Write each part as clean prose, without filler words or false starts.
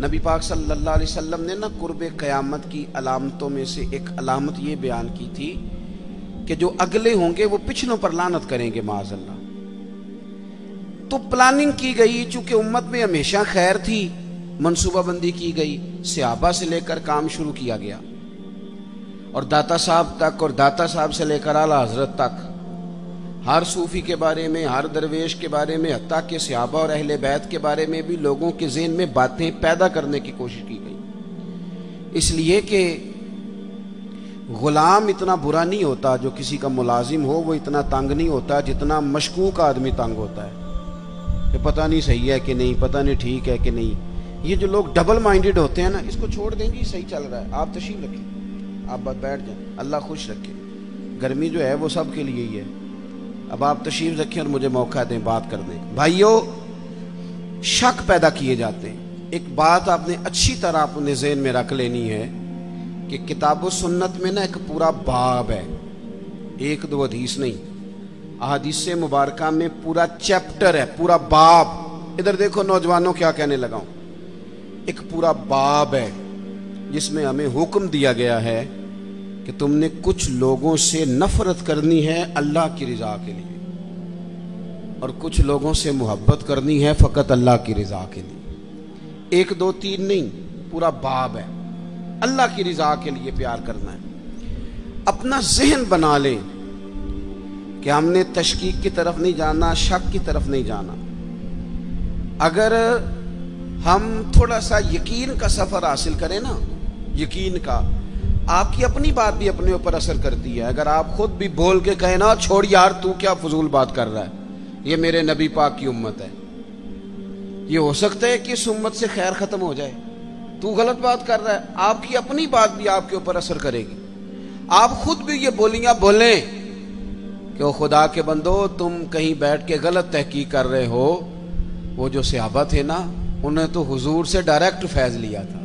नबी पाक सल्लल्लाहु अलैहि वसल्लम ने ना कुर्बे क़यामत की अलामतों में से एक अलामत ये बयान की थी कि जो अगले होंगे वो पिछलों पर लानत करेंगे माज़ल्लाह। तो प्लानिंग की गई, चूँकि उम्मत में हमेशा खैर थी, मनसूबाबंदी की गई, सहाबा से लेकर काम शुरू किया गया और दाता साहब तक और दाता साहब से लेकर आला हजरत तक हर सूफ़ी के बारे में, हर दरवेश के बारे में, हत्ता के सहाबा और अहले बैत के बारे में भी लोगों के ज़हन में बातें पैदा करने की कोशिश की गई। इसलिए कि ग़ुलाम इतना बुरा नहीं होता जो किसी का मुलाजिम हो, वो इतना तंग नहीं होता जितना मशकूक आदमी तंग होता है कि पता नहीं सही है कि नहीं, पता नहीं ठीक है कि नहीं। ये जो लोग डबल माइंडेड होते हैं ना, इसको छोड़ देंगे, सही चल रहा है, आप तशरीफ़ रखें, आप बैठ जाएँ, अल्लाह खुश रखे, गर्मी जो है वो सब के लिए ही है, अब आप तशरीफ़ रखें और मुझे मौका दें बात करने। भाइयों, शक पैदा किए जाते हैं। एक बात आपने अच्छी तरह अपने ज़हन में रख लेनी है कि किताब व सुन्नत में ना एक पूरा बाब है, एक दो हदीस नहीं, अहदीस मुबारक में पूरा चैप्टर है, पूरा बाब। इधर देखो नौजवानों, क्या कहने लगा हूँ, एक पूरा बाब है जिसमें हमें हुक्म दिया गया है कि तुमने कुछ लोगों से नफरत करनी है अल्लाह की रज़ा के लिए और कुछ लोगों से मोहब्बत करनी है फ़कत अल्लाह की रज़ा के लिए। एक दो तीन नहीं, पूरा बाब है। अल्लाह की रज़ा के लिए प्यार करना है। अपना जहन बना लें कि हमने तशकीक की तरफ नहीं जाना, शक की तरफ नहीं जाना। अगर हम थोड़ा सा यकीन का सफ़र हासिल करें ना, यकीन का, आपकी अपनी बात भी अपने ऊपर असर करती है। अगर आप खुद भी बोल के कहें ना, छोड़ यार तू क्या फजूल बात कर रहा है, ये मेरे नबी पाक की उम्मत है, ये हो सकता है कि इस उम्मत से खैर ख़त्म हो जाए, तू गलत बात कर रहा है, आपकी अपनी बात भी आपके ऊपर असर करेगी। आप खुद भी ये बोलियाँ बोलें कि वो खुदा के बंदो, तुम कहीं बैठ के गलत तहकीक कर रहे हो, वो जो सहाबा थे ना, उन्हें तो हुजूर से डायरेक्ट फैज़ लिया था,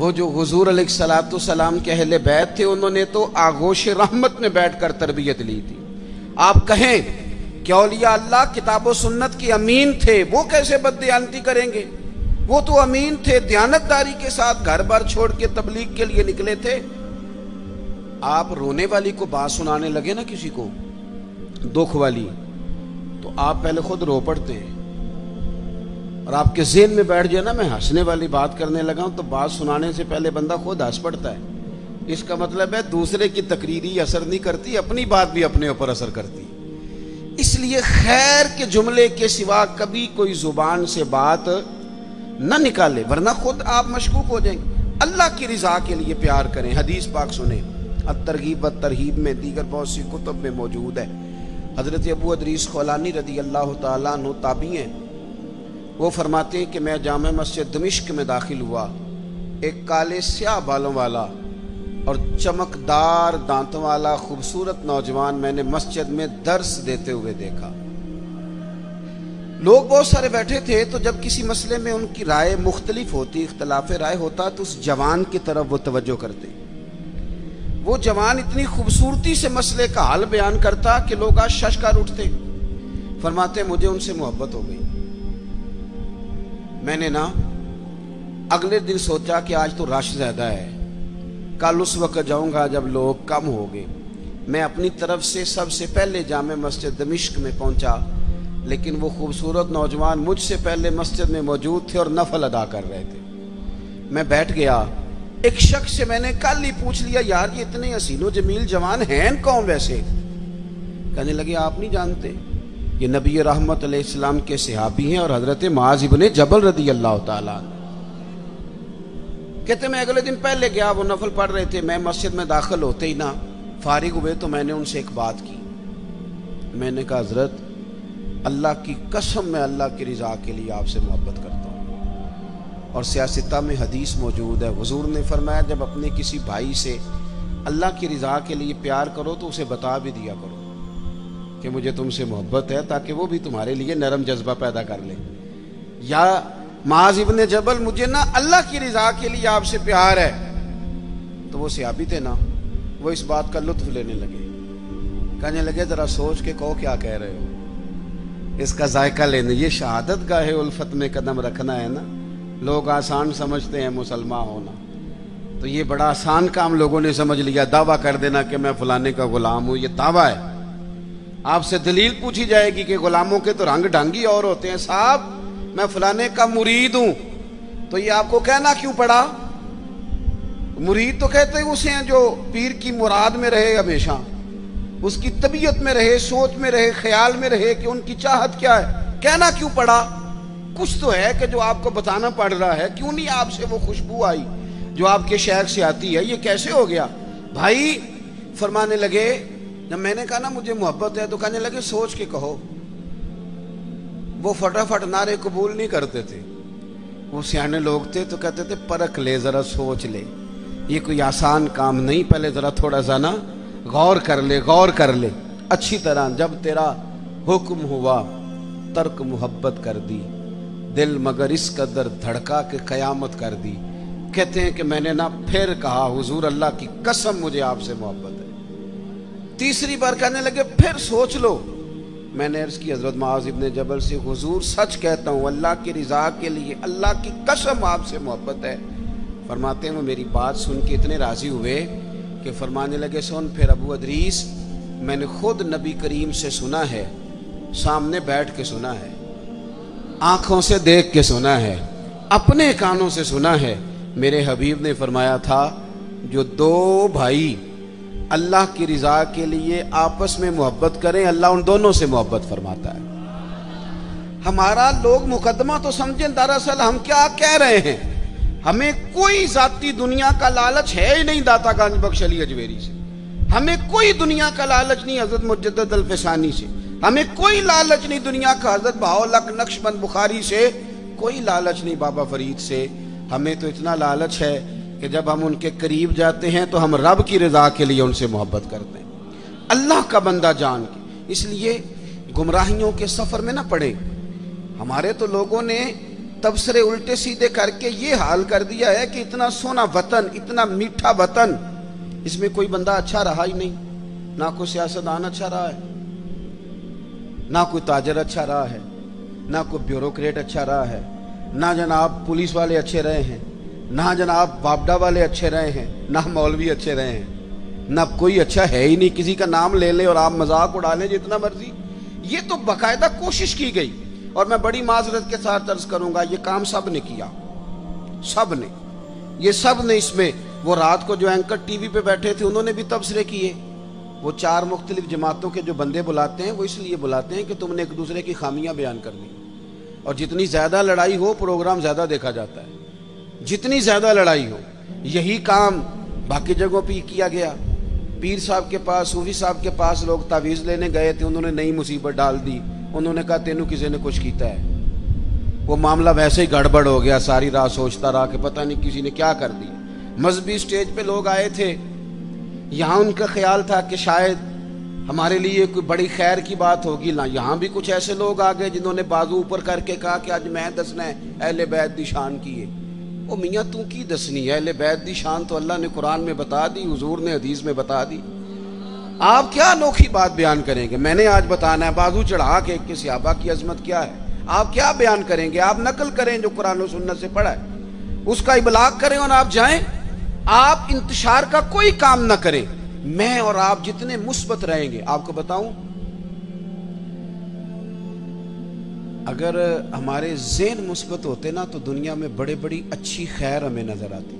वो जो हुजूर अलैहिस्सलाम के अहले बैत थे, उन्होंने तो आगोश रहमत में बैठकर तरबियत ली थी। आप कहें कि औलिया अल्लाह किताब व सुन्नत के अमीन थे, वो कैसे बददियानती करेंगे, वो तो अमीन थे, दयानतदारी के साथ घर बार छोड़ के तबलीग के लिए निकले थे। आप रोने वाली को बात सुनाने लगे ना किसी को, दुख वाली, तो आप पहले खुद रो पड़ते हैं और आपके ज़हन में बैठ जाए ना, मैं हंसने वाली बात करने लगा हूँ, तो बात सुनाने से पहले बंदा खुद हंस पड़ता है। इसका मतलब है दूसरे की तकरीरी असर नहीं करती, अपनी बात भी अपने ऊपर असर करती। इसलिए खैर के जुमले के सिवा कभी कोई ज़ुबान से बात न निकाले, वरना खुद आप मशकूक हो जाएंगे। अल्लाह की रज़ा के लिए प्यार करें, हदीस पाक सुने, अत-तरगीब व तरहीब में, दीगर बहुत सी कुतुब में मौजूद है। हजरत अबू इदरीस ख़ौलानी रदी अल्लाह तआला अन्हु ताबी हैं, वो फरमाते हैं कि मैं जामे मस्जिद दमिश्क में दाखिल हुआ, एक काले स्याह बालों वाला और चमकदार दांतों वाला खूबसूरत नौजवान मैंने मस्जिद में दर्स देते हुए देखा। लोग बहुत सारे बैठे थे, तो जब किसी मसले में उनकी राय मुख्तलिफ होती, इख्तलाफ राय होता, तो उस जवान की तरफ वो तवज्जो करते। वो जवान इतनी खूबसूरती से मसले का हाल बयान करता कि लोग आज शशकार उठते। फरमाते मुझे उनसे मोहब्बत हो गई, मैंने ना अगले दिन सोचा कि आज तो रश ज़्यादा है, कल उस वक्त जाऊंगा जब लोग कम हो गए। मैं अपनी तरफ से सबसे पहले जामे मस्जिद दमिश्क में पहुंचा, लेकिन वो खूबसूरत नौजवान मुझसे पहले मस्जिद में मौजूद थे और नफल अदा कर रहे थे। मैं बैठ गया। एक शख्स से मैंने कल ही पूछ लिया, यार ये इतने हसीनो जमील जवान हैं कौन वैसे? कहने लगे आप नहीं जानते, ये नबी रहमत अलैहिस्सलाम के सहाबी हैं और हजरत मुआज़ इब्ने जबल रदी अल्लाह ताला। कहते मैं अगले दिन पहले गया, वो नफल पढ़ रहे थे, मैं मस्जिद में दाखिल होते ही ना फारिग हुए तो मैंने उनसे एक बात की। मैंने कहा हजरत अल्लाह की कसम मैं अल्लाह की रज़ा के लिए आपसे मोहब्बत करता हूँ। और सियासत में हदीस मौजूद है, हुजूर ने फरमाया जब अपने किसी भाई से अल्लाह की रज़ा के लिए प्यार करो तो उसे बता भी दिया करो कि मुझे तुमसे मोहब्बत है, ताकि वो भी तुम्हारे लिए नरम जज्बा पैदा कर ले। या मुआज़ इब्ने जबल, मुझे ना अल्लाह की रज़ा के लिए आपसे प्यार है। तो वो सहाबी थे ना, वो इस बात का लुत्फ लेने लगे, कहने लगे ज़रा सोच के कहो क्या कह रहे हो, इसका जायका लेने, ये शहादत गाहे उल्फत में कदम रखना है ना, लोग आसान समझते हैं मुसलमान होना, तो ये बड़ा आसान काम लोगों ने समझ लिया, दावा कर देना कि मैं फलाने का गुलाम हूँ, ये दावा है। आपसे दलील पूछी जाएगी कि गुलामों के तो रंग ढंगी और होते हैं, साहब मैं फलाने का मुरीद हूँ, तो ये आपको कहना क्यों पड़ा? मुरीद तो कहते हैं उसे हैं जो पीर की मुराद में रहे, हमेशा उसकी तबीयत में रहे, सोच में रहे, ख्याल में रहे कि उनकी चाहत क्या है। कहना क्यों पड़ा? कुछ तो है कि जो आपको बताना पड़ रहा है। क्यों नहीं आपसे वो खुशबू आई जो आपके शेख से आती है? ये कैसे हो गया भाई? फरमाने लगे, जब मैंने कहा ना मुझे मोहब्बत है, तो कहने लगे सोच के कहो। वो फटाफट नारे कबूल नहीं करते थे, वो सियाने लोग थे, तो कहते थे परख ले, जरा सोच ले, ये कोई आसान काम नहीं, पहले जरा थोड़ा सा ना गौर कर ले, गौर कर ले अच्छी तरह। जब तेरा हुक्म हुआ तर्क मोहब्बत कर दी, दिल मगर इस कदर धड़का के क़यामत कर दी। कहते हैं कि मैंने ना फिर कहा हुजूर अल्लाह की कसम मुझे आपसे मोहब्बत है। तीसरी बार कहने लगे फिर सोच लो। मैंने अर्ज़ की हजरत मुआज़ इब्ने जबल से, हुजूर सच कहता हूँ अल्लाह की रज़ा के लिए, अल्लाह की कसम आपसे मोहब्बत है। फरमाते हैं वो मेरी बात सुन के इतने राज़ी हुए कि फरमाने लगे सुन फिर अबू इदरीस, मैंने खुद नबी करीम से सुना है, सामने बैठ के सुना है, आँखों से देख के सुना है, अपने कानों से सुना है। मेरे हबीब ने फरमाया था जो दो भाई अल्लाह की रज़ा के लिए आपस में मोहब्बत करें अल्लाह उन दोनों से मोहब्बत फरमाता है। हमारा लोग मुकदमा तो समझें, दरअसल हम क्या कह रहे हैं, हमें कोई ज़ाती दुनिया का लालच है ही नहीं। दाता गंज बख्श अली अजवेरी से हमें कोई दुनिया का लालच नहीं, हजरत मुज्जद्दद अल्फ सानी से हमें कोई लालच नहीं दुनिया का, हजरत बाहलक नक्शबन्द बुखारी से कोई लालच नहीं, बाबा फरीद से। हमें तो इतना लालच है कि जब हम उनके करीब जाते हैं तो हम रब की रज़ा के लिए उनसे मोहब्बत करते हैं, अल्लाह का बंदा जान के। इसलिए गुमराहियों के सफ़र में ना पड़े। हमारे तो लोगों ने तबसरे उल्टे सीधे करके ये हाल कर दिया है कि इतना सोना वतन, इतना मीठा वतन, इसमें कोई बंदा अच्छा रहा ही नहीं। ना कोई सियासतदान अच्छा रहा है, ना कोई ताजर अच्छा रहा है, ना कोई ब्यूरोक्रेट अच्छा रहा है, ना जनाब पुलिस वाले अच्छे रहे हैं, ना जनाब बाबडा वाले अच्छे रहे हैं, ना मौलवी अच्छे रहे हैं, ना कोई अच्छा है ही नहीं। किसी का नाम ले लें और आप मजाक उड़ा लें जितना मर्जी। ये तो बाकायदा कोशिश की गई, और मैं बड़ी माजरत के साथ अर्ज करूँगा ये काम सब ने किया, सब ने, ये सब ने। इसमें वो रात को जो एंकर TV पे बैठे थे उन्होंने भी तबसरे किए। वो चार मुख्तलिफ जमातों के जो बंदे बुलाते हैं वो इसलिए बुलाते हैं कि तुमने एक दूसरे की खामियां बयान कर दी, और जितनी ज़्यादा लड़ाई हो प्रोग्राम ज़्यादा देखा जाता है, जितनी ज़्यादा लड़ाई हो। यही काम बाकी जगहों पर किया गया। पीर साहब के पास, सूफी साहब के पास लोग तावीज़ लेने गए थे, उन्होंने नई मुसीबत डाल दी, उन्होंने कहा तेनू किसी ने कुछ किया है। वो मामला वैसे ही गड़बड़ हो गया, सारी रात सोचता रहा कि पता नहीं किसी ने क्या कर दिया। मजहबी स्टेज पर लोग आए थे, यहाँ उनका ख्याल था कि शायद हमारे लिए कोई बड़ी खैर की बात होगी ना, यहाँ भी कुछ ऐसे लोग आ गए जिन्होंने बाजू ऊपर करके कहा कि आज मैं दसना है अहले बैत दी शान की है। ओ मियाँ तू की दसनी है? अहले बैत दी शान तो अल्लाह ने कुरान में बता दी, हुजूर ने हदीस में बता दी, आप क्या अनोखी बात बयान करेंगे? मैंने आज बताना है बाजू चढ़ा के कि सहाबा की अजमत क्या है, आप क्या बयान करेंगे? आप नकल करें जो कुरान और सुन्नत से पढ़ा है, उसका इबलाग करें और आप जाएँ। आप इंतशार का कोई काम ना करें। मैं और आप जितने मुस्बत रहेंगे, आपको बताऊं अगर हमारे ज़हन मुस्बत होते ना तो दुनिया में बड़े बड़ी अच्छी खैर हमें नजर आती,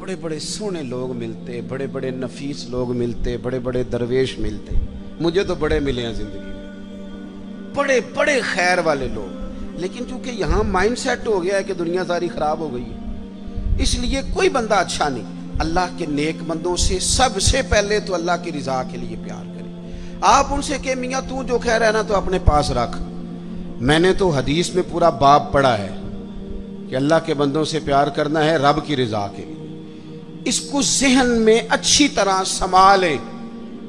बड़े बड़े सोने लोग मिलते, बड़े बड़े नफीस लोग मिलते, बड़े बड़े दरवेश मिलते। मुझे तो बड़े मिले हैं जिंदगी में, बड़े बड़े खैर वाले लोग। लेकिन चूंकि यहाँ माइंड सेट हो गया है कि दुनिया सारी खराब हो गई है, इसलिए कोई बंदा अच्छा नहीं। अल्लाह के नेक बंदों से सबसे पहले तो अल्लाह की रज़ा के लिए प्यार करें। आप उनसे कहे मियाँ तू जो कह रहा है ना तो अपने पास रख, मैंने तो हदीस में पूरा बाब पढ़ा है कि अल्लाह के बंदों से प्यार करना है रब की रज़ा के लिए। इसको जहन में अच्छी तरह संभालें,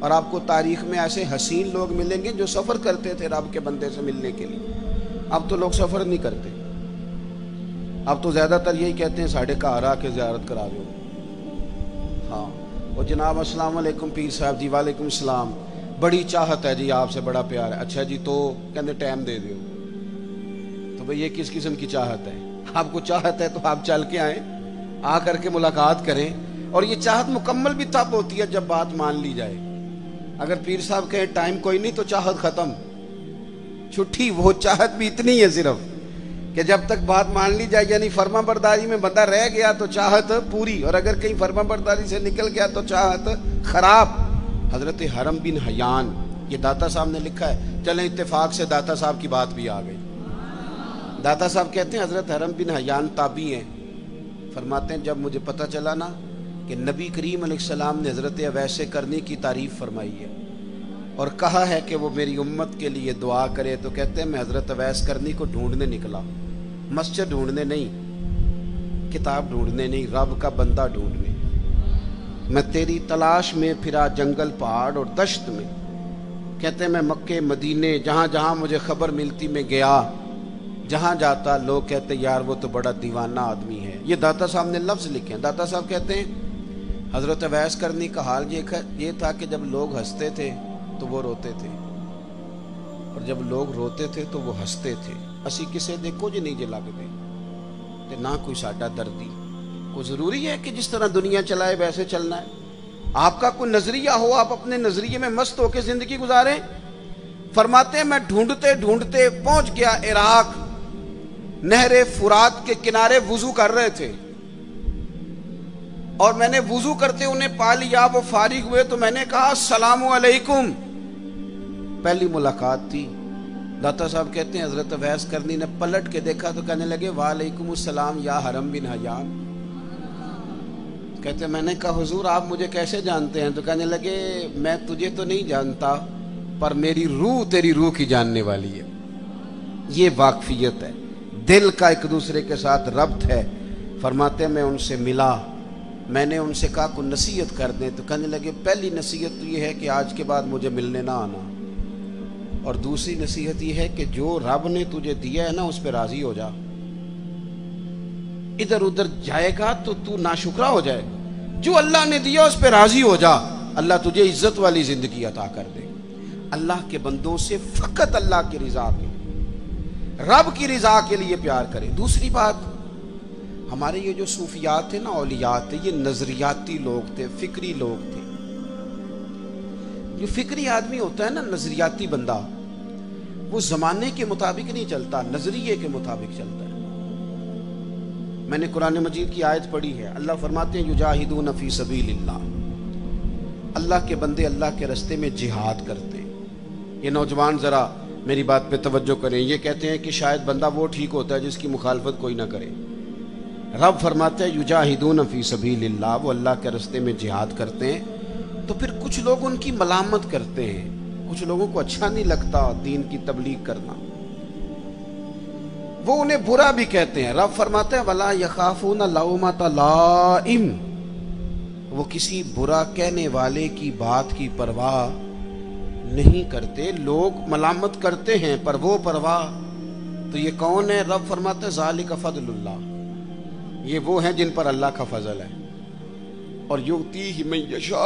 और आपको तारीख में ऐसे हसीन लोग मिलेंगे जो सफ़र करते थे रब के बंदे से मिलने के लिए। अब तो लोग सफ़र नहीं करते, अब तो ज़्यादातर यही कहते हैं साढ़े घर आके ज़ियारत करा दो। हाँ, और जनाब अस्सलाम वालेकुम पीर साहब जी। वालेकुम सलाम, बड़ी चाहत है जी, आपसे बड़ा प्यार है। अच्छा जी, तो कहते टाइम दे दो। तो भाई ये किस किस्म की चाहत है? आपको चाहत है तो आप चल के आएँ, आ करके मुलाकात करें। और ये चाहत मुकम्मल भी तब होती है जब बात मान ली जाए। अगर पीर साहब कहें टाइम कोई नहीं तो चाहत ख़त्म, छुट्टी। वो चाहत भी इतनी है सिर्फ कि जब तक बात मान ली जाए, यानी फर्मा बरदारी में बंदा रह गया तो चाहत पूरी, और अगर कहीं फर्मा बरदारी से निकल गया तो चाहत ख़राब। हजरत हरम बिन हयान, ये दाता साहब ने लिखा है। चलें इत्तेफाक से दाता साहब की बात भी आ गई। दाता साहब कहते हैं हजरत हरम बिन हयान ताबी हैं, फरमाते हैं जब मुझे पता चला ना कि नबी करीम अलैहिस्सलाम ने हजरत उवैस करनी की तारीफ़ फरमाई है और कहा है कि वो मेरी उम्मत के लिए दुआ करे, तो कहते हैं मैं हजरत उवैस करनी को ढूंढने निकला, मस्जिद ढूंढने नहीं, किताब ढूंढने नहीं, रब का बंदा ढूंढने। मैं तेरी तलाश में फिरा जंगल पहाड़ और दश्त में, कहते हैं मैं मक्के मदीने जहाँ जहाँ मुझे खबर मिलती मैं गया, जहाँ जाता लोग कहते यार वो तो बड़ा दीवाना आदमी है। ये दाता साहब ने लफ्ज़ लिखे हैं। दाता साहब कहते हैं हज़रत उवैस करनी का हाल ये था कि जब लोग हंसते थे तो वो रोते थे और जब लोग रोते थे तो वो हंसते थे। असी किसे दे कुछ नहीं जे लगते ते ना कोई साडा दर्दी। वो ज़रूरी है कि जिस तरह दुनिया चलाए वैसे चलना है। आपका कोई नज़रिया हो, आप अपने नज़रिए में मस्त होकर ज़िंदगी गुजारें। फरमाते मैं ढूंढते ढूंढते पहुँच गया इराक, नहरे फुरात के किनारे वुजू कर रहे थे और मैंने वुजू करते उन्हें पा लिया। वो फारिग हुए तो मैंने कहा सलामु अलैकुम, पहली मुलाकात थी। दाता साहब कहते हैं हजरत उवैस करनी ने पलट के देखा तो कहने लगे वालेकुम अस्सलाम या हरम बिन हयान। कहते मैंने कहा हुजूर आप मुझे कैसे जानते हैं, तो कहने लगे मैं तुझे तो नहीं जानता पर मेरी रूह तेरी रूह की जानने वाली है। ये वाकफियत है, दिल का एक दूसरे के साथ रब्त है। फरमाते मैं उनसे मिला, मैंने उनसे कहा को नसीहत कर दें, तो कहने लगे पहली नसीहत तो ये है कि आज के बाद मुझे मिलने ना आना, और दूसरी नसीहत ये है कि जो रब ने तुझे दिया है ना उस पर राज़ी हो जा, इधर उधर जाएगा तो तू नाशुक्रा हो जाएगा, जो अल्लाह ने दिया उस पर राज़ी हो जा, अल्लाह तुझे इज्जत वाली ज़िंदगी अता कर दे। अल्लाह के बंदों से फ़कत अल्लाह की रज़ा के, रब की रज़ा के लिए प्यार करें। दूसरी बात, हमारे ये जो सूफियात थे ना, औलियात थे, ये नज़रियाती लोग थे, फ़िक्री लोग थे। जो फ़िक्री आदमी होता है ना, नज़रियाती बंदा, वो ज़माने के मुताबिक नहीं चलता, नज़रिए के मुताबिक चलता है। मैंने कुरान मजीद की आयत पढ़ी है, अल्लाह फरमाते हैं युजाहिदून फी सबीलिल्लाह, अल्लाह के बंदे अल्लाह के रास्ते में जिहाद करते। ये नौजवान ज़रा मेरी बात पे तवज्जो करें। ये कहते हैं कि शायद बंदा वो ठीक होता है जिसकी मुखालफत कोई ना करे। रब फरमाते हैं युजाहिदून फी सबीलिल्लाह, वो अल्लाह के रास्ते में जिहाद करते हैं। तो फिर कुछ लोग उनकी मलामत करते हैं, कुछ लोगों को अच्छा नहीं लगता दीन की तबलीग करना, वो उन्हें बुरा भी कहते हैं। रब फरमाते हैं वला यखाफूना लौमता लाइम, वो किसी बुरा कहने वाले की बात की परवाह नहीं करते। लोग मलामत करते हैं पर वो परवाह, तो ये कौन है? रब फरमाते ज़ालिका फ़ज़लुल्लाह, ये वो हैं जिन पर अल्लाह का फजल है, और युअ्तीही मन यशा,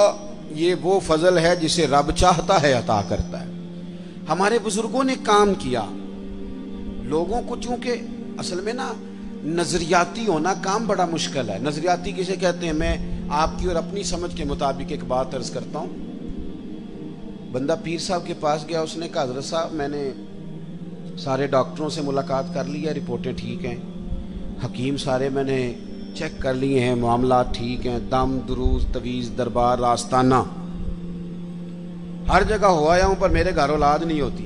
ये वो फजल है जिसे रब चाहता है अता करता है। हमारे बुजुर्गों ने काम किया, लोगों को चूंकि असल में ना नज़रियाती होना काम बड़ा मुश्किल है। नज़रियाती किसे कहते हैं? मैं आपकी और अपनी समझ के मुताबिक एक बात अर्ज़ करता हूँ। बंदा पीर साहब के पास गया, उसने कहा हजरत साहब मैंने सारे डॉक्टरों से मुलाकात कर ली है, रिपोर्टें ठीक हैं, हकीम सारे मैंने चेक कर लिए हैं, मामला ठीक हैं, दम दुरूज तवीज़ दरबार रास्ताना हर जगह हो आया हूँ पर मेरे घर औलाद नहीं होती।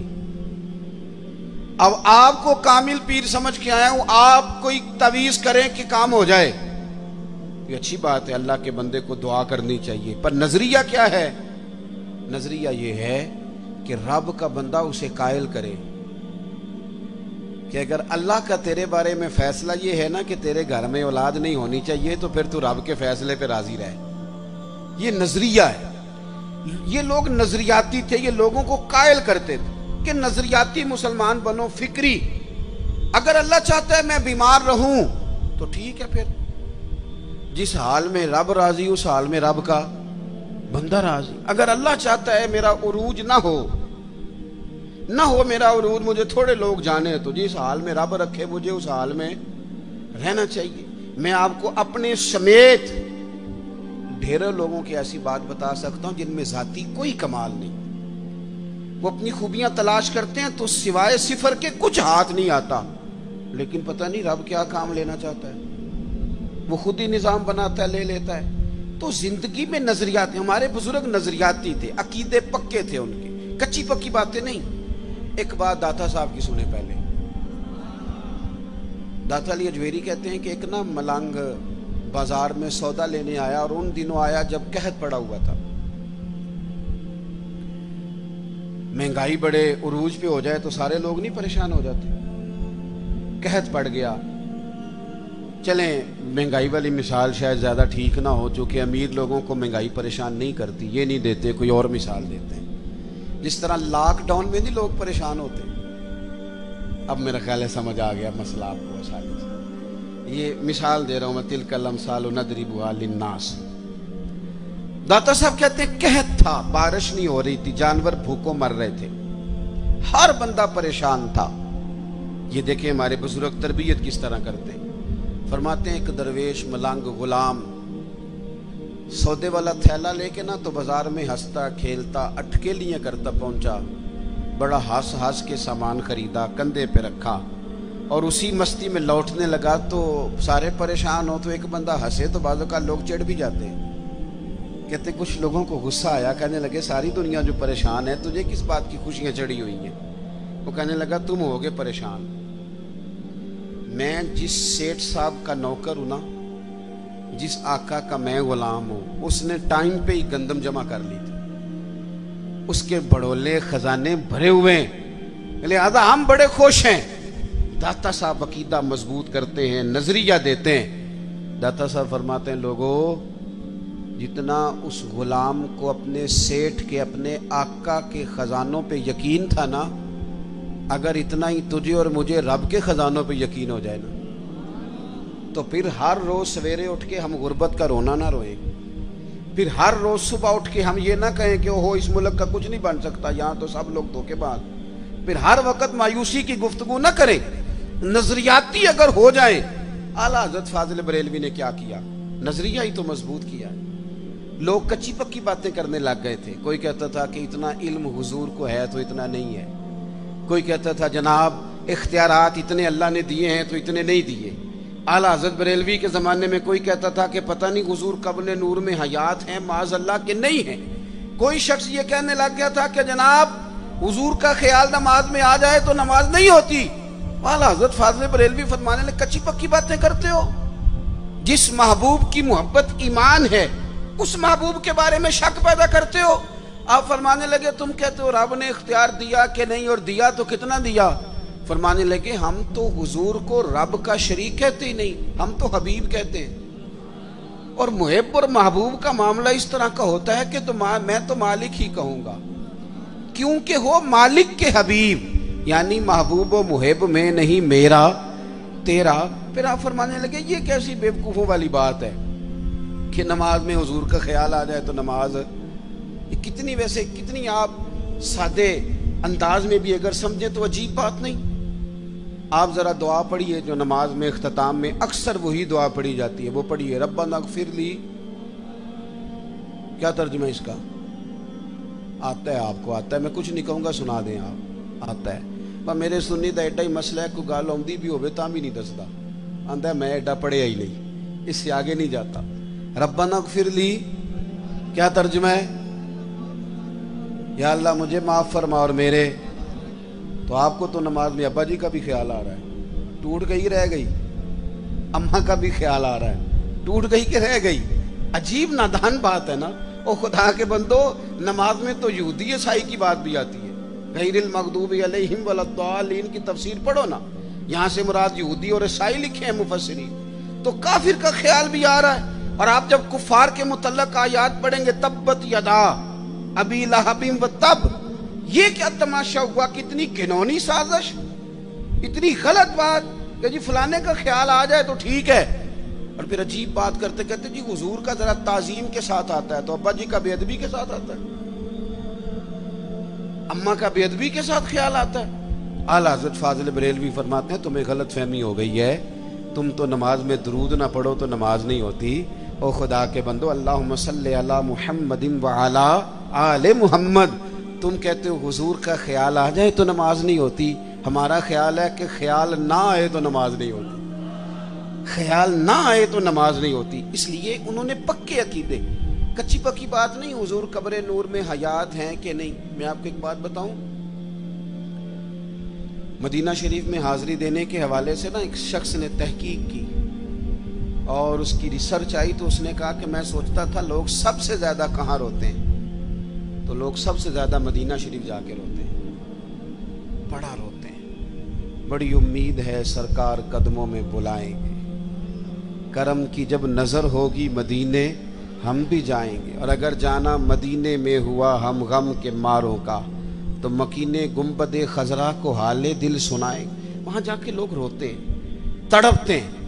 अब आपको कामिल पीर समझ के आया हूँ, आप कोई तवीज़ करें कि काम हो जाए। ये अच्छी बात है, अल्लाह के बंदे को दुआ करनी चाहिए, पर नज़रिया क्या है? नज़रिया ये है कि रब का बंदा उसे कायल करे कि अगर अल्लाह का तेरे बारे में फैसला ये है ना कि तेरे घर में औलाद नहीं होनी चाहिए, तो फिर तू रब के फैसले पे राजी रहे। ये नज़रिया है। ये लोग नज़रियाती थे, ये लोगों को कायल करते थे कि नज़रियाती मुसलमान बनो, फिक्री। अगर अल्लाह चाहता है मैं बीमार रहूं तो ठीक है, फिर जिस हाल में रब राजी उस हाल में रब का बंदा राजी। अगर अल्लाह चाहता है मेरा उरूज ना हो मेरा उरूज, मुझे थोड़े लोग जाने, तो जिस हाल में रब रखे मुझे उस हाल में रहना चाहिए। मैं आपको अपने समेत ढेरों लोगों की ऐसी बात बता सकता हूं जिनमें जाती कोई कमाल नहीं, वो अपनी खूबियां तलाश करते हैं तो सिवाय सिफर के कुछ हाथ नहीं आता, लेकिन पता नहीं रब क्या काम लेना चाहता है, वो खुद ही निज़ाम बनाता है, ले लेता है। तो जिंदगी में नजरियाती, हमारे बुजुर्ग नजरियाती थे, अकीदे पक्के थे उनके, कच्ची पक्की बातें नहीं। एक बात दाता साहब की सुने पहले। दाता अली अजवेरी कहते हैं कि एक ना मलंग बाजार में सौदा लेने आया, और उन दिनों आया जब कहत पड़ा हुआ था, महंगाई बड़े उरूज पे हो जाए तो सारे लोग नहीं परेशान हो जाते। कहत पड़ गया, चलें महंगाई वाली मिसाल शायद ज्यादा ठीक ना हो, चूंकि अमीर लोगों को महंगाई परेशान नहीं करती, ये नहीं देते, कोई और मिसाल देते हैं। जिस तरह लॉकडाउन में नहीं लोग परेशान होते, अब मेरा ख्याल है समझ आ गया मसला आपको आसानी से। ये मिसाल दे रहा हूं मैं, तिलकल अमसाल नदरिबुहा लिन्नास। दाता साहब कहते हैं कहत था, बारिश नहीं हो रही थी, जानवर भूखों मर रहे थे, हर बंदा परेशान था। ये देखें हमारे बुजुर्ग तरबियत किस तरह करते हैं। फरमाते हैं एक दरवेश मलंग गुलाम सौदे वाला थैला लेके ना तो बाजार में हंसता खेलता अटकेलियाँ करता पहुंचा, बड़ा हंस हंस के सामान खरीदा, कंधे पे रखा, और उसी मस्ती में लौटने लगा तो सारे परेशान हो। तो एक बंदा हंसे तो बाजों का लोग चिढ़ भी जाते हैं, कहते कुछ लोगों को गुस्सा आया, कहने लगे सारी दुनिया जो परेशान है तुझे किस बात की खुशियां चढ़ी हुई हैं। वो कहने लगा तुम हो गए परेशान। मैं जिस सेठ साहब का नौकर हूँ ना, जिस आका का मैं गुलाम हूँ, उसने टाइम पे ही गंदम जमा कर ली थी, उसके बड़ोले खजाने भरे हुए हैं, लिहाजा हम बड़े खुश हैं। दाता साहब अकीदा मजबूत करते हैं, नजरिया देते हैं। दाता साहब फरमाते हैं लोगों, जितना उस गुलाम को अपने सेठ के, अपने आका के खजानों पे यकीन था ना, अगर इतना ही तुझे और मुझे रब के खजानों पे यकीन हो जाए ना, तो फिर हर रोज सवेरे उठ के हम गुर्बत का रोना ना रोए, फिर हर रोज सुबह उठ के हम ये ना कहें कि ओहो इस मुल्क का कुछ नहीं बन सकता, यहाँ तो सब लोग धोखेबाज, फिर हर वक्त मायूसी की गुफ्तगू ना करें। नजरियाती अगर हो जाए, आला हजरत फाजिल बरेलवी ने क्या किया, नजरिया ही तो मजबूत किया। लोग कच्ची पक्की बातें करने लग गए थे, कोई कहता था कि इतना इल्म हुजूर को है तो इतना नहीं है, कोई कहता था जनाब इख्तियारात इतने अल्लाह ने दिए हैं तो इतने नहीं दिए। आला हजरत बरेलवी के ज़माने में कोई कहता था कि पता नहीं हुजूर कब्ले नूर में हयात हैं माज़अल्लाह के नहीं है, कोई शख्स ये कहने लग गया था कि जनाब हुजूर का ख्याल नमाज में आ जाए तो नमाज नहीं होती। आला हजरत फाजिल बरेलवी फरमाने लगे कच्ची पक्की बातें करते हो, जिस महबूब की मोहब्बत ईमान है उस महबूब के बारे में शक पैदा करते हो। आप फरमाने लगे तुम कहते हो रब ने इख्तियार दिया कि नहीं, और दिया तो कितना दिया। फरमाने लगे हम तो हुजूर को रब का शरीक कहते ही नहीं, हम तो हबीब कहते हैं। और मुहिब और महबूब का मामला इस तरह का होता है कि मैं तो मालिक ही कहूँगा, क्योंकि हो मालिक के हबीब, यानी महबूब और मुहिब में नहीं मेरा तेरा। फिर आप फरमाने लगे ये कैसी बेवकूफ़ों वाली बात है कि नमाज में हुजूर का ख्याल आ जाए तो नमाज, कितनी वैसे कितनी आप सादे अंदाज में भी अगर समझे तो अजीब बात नहीं। आप ज़रा दुआ पढ़िए जो नमाज में इख्तिताम में अक्सर वही दुआ पढ़ी जाती है, वो पढ़िए रब्बना अगफिर ली। क्या तर्जुमा इसका आता है, आपको आता है, मैं कुछ नहीं कहूँगा, सुना दें आप, आता है। पर मेरे सुनने का एडा ही मसला है, कोई गल आती भी होवे तां भी नहीं दसदा, आंदा मैं एडा पढ़िया ही नहीं, इससे आगे नहीं जाता। रब्बना अगफिर ली क्या तर्जुमा है, या अल्लाह मुझे माफ़ फरमा और मेरे। तो आपको तो नमाज में अब्बा जी का भी ख्याल आ रहा है, टूट गई रह गई, अम्मा का भी ख्याल आ रहा है, टूट गई के रह गई। अजीब नादान बात है ना। ओ खुदा के बंदो, नमाज में तो यहूदी ईसाई की बात भी आती है, गैरिल मग़दूबी अलैहिम वलद्दालीन की तफसीर पढ़ो ना, यहाँ से मुराद यहूदी और ईसाई लिखे हैं मुफस्सिरीन, तो काफिर का ख्याल भी आ रहा है। और आप जब कुफार के मुतल्लक आयात पढ़ेंगे, तब्बत यदा अबी लहबिम व तब, ये क्या तमाशा हुआ, कितनी घिनौनी साजिश, इतनी गलत बात कि जी फलाने का ख्याल आ जाए तो ठीक है। और फिर अजीब बात करते कहते जी हुजूर का जरा ताजीम के साथ आता है तो अब्बा जी का बेअदबी के साथ आता है, अम्मा का बेअदबी के साथ ख्याल आता है। आला हजरत फाजिल बरेलवी फरमाते हैं तुम्हें गलत फहमी हो गई है, तुम तो नमाज में दुरूद ना पढ़ो तो नमाज नहीं होती। ओ खुदा के बंदो, अल्लाहुम्मा सल्ली अला मुहम्मदिन व अला आले मुहम्मद। तुम कहते हो हुजूर का ख्याल आ जाए तो नमाज नहीं होती, हमारा ख्याल है कि ख्याल ना आए तो नमाज नहीं होती, ख्याल ना आए तो नमाज नहीं होती। इसलिए उन्होंने पक्के अकीदे, कच्ची पक्की बात नहीं। हुजूर कब्रे नूर में हयात हैं कि नहीं? मैं आपको एक बात बताऊं, मदीना शरीफ में हाज़री देने के हवाले से ना एक शख्स ने तहकीक की और उसकी रिसर्च आई, तो उसने कहा कि मैं सोचता था लोग सबसे ज़्यादा कहाँ रोते हैं, तो लोग सबसे ज़्यादा मदीना शरीफ जाके रोते हैं, बड़ा रोते हैं। बड़ी उम्मीद है सरकार कदमों में बुलाएंगे, करम की जब नज़र होगी मदीने हम भी जाएंगे, और अगर जाना मदीने में हुआ हम गम के मारों का तो मकीने गुम्बदे खजरा को हाले दिल सुनाए। वहाँ जाके लोग रोते हैं, तड़पते हैं।